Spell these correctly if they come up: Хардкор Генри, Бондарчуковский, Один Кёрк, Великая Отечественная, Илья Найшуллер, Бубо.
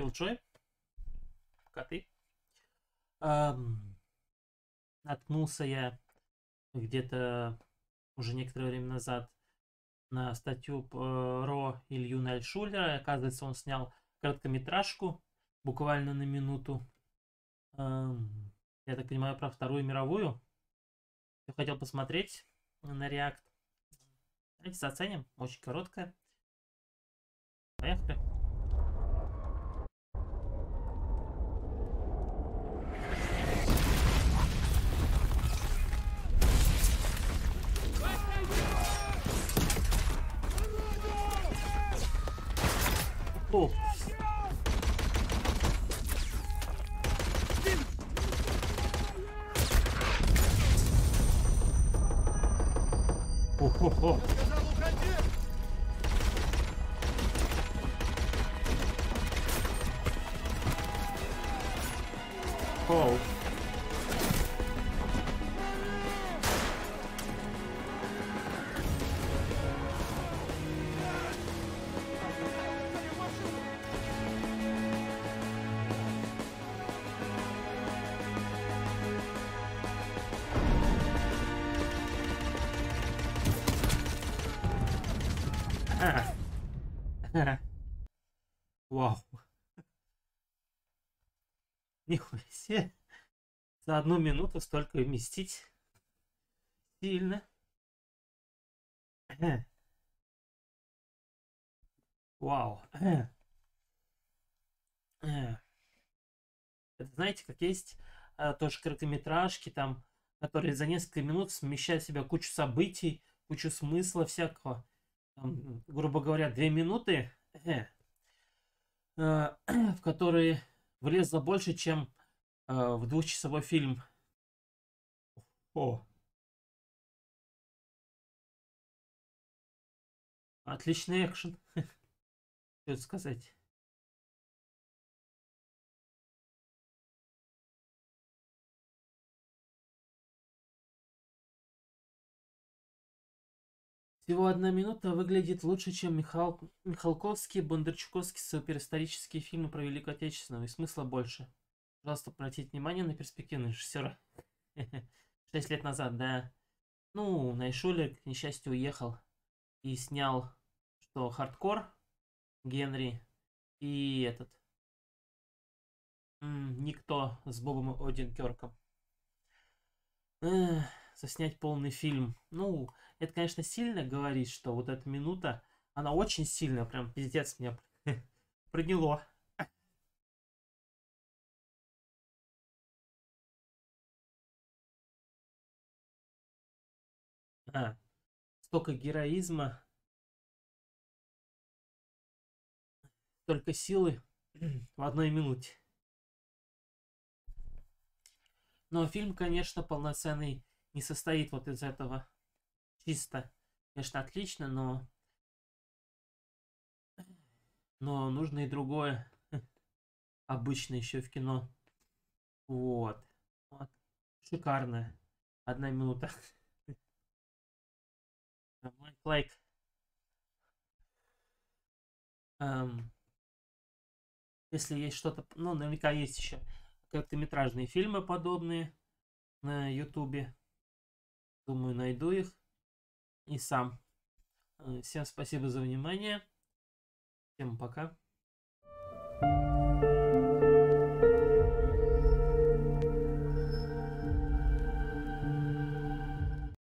Киллджой. Коты. Наткнулся я где-то уже некоторое время назад на статью про Илью Найшуллера. Оказывается, он снял короткометражку буквально на минуту. Я так понимаю, про Вторую мировую. Я хотел посмотреть на реакт. Давайте заценим. Очень короткая. Поехали. О! О-хо-хо! Оу! Вау. Нихуя себе. За одну минуту столько вместить. Сильно. Вау. Это, знаете, как есть тоже короткометражки, там, которые за несколько минут смещают в себя кучу событий, кучу смысла всякого. Там, грубо говоря, 2 минуты, в которые влезло больше, чем в 2-часовой фильм. О! Отличный экшен. Что сказать? Всего 1 минута выглядит лучше, чем Михалковский, Бондарчуковский, суперисторические фильмы про Великую Отечественную. И смысла больше. Пожалуйста, обратите внимание на перспективный режиссер. 6 лет назад, да. Ну, Найшуллер, к несчастью, уехал. И снял, что Хардкор Генри и этот. Никто с Бубом и Один Кёрком. Снять полный фильм. Ну, это, конечно, сильно говорит, что вот эта минута, она очень сильно, прям пиздец меня приняло. Столько героизма, столько силы в 1 минуте. Но фильм, конечно, полноценный не состоит вот из этого чисто. Конечно, отлично, но нужно и другое. Обычно еще в кино. Вот. Вот. Шикарная. 1 минута. Лайк. Если есть что-то... Ну, наверняка есть еще короткометражные фильмы подобные на ютубе. Думаю, найду их и сам. Всем спасибо за внимание. Всем пока.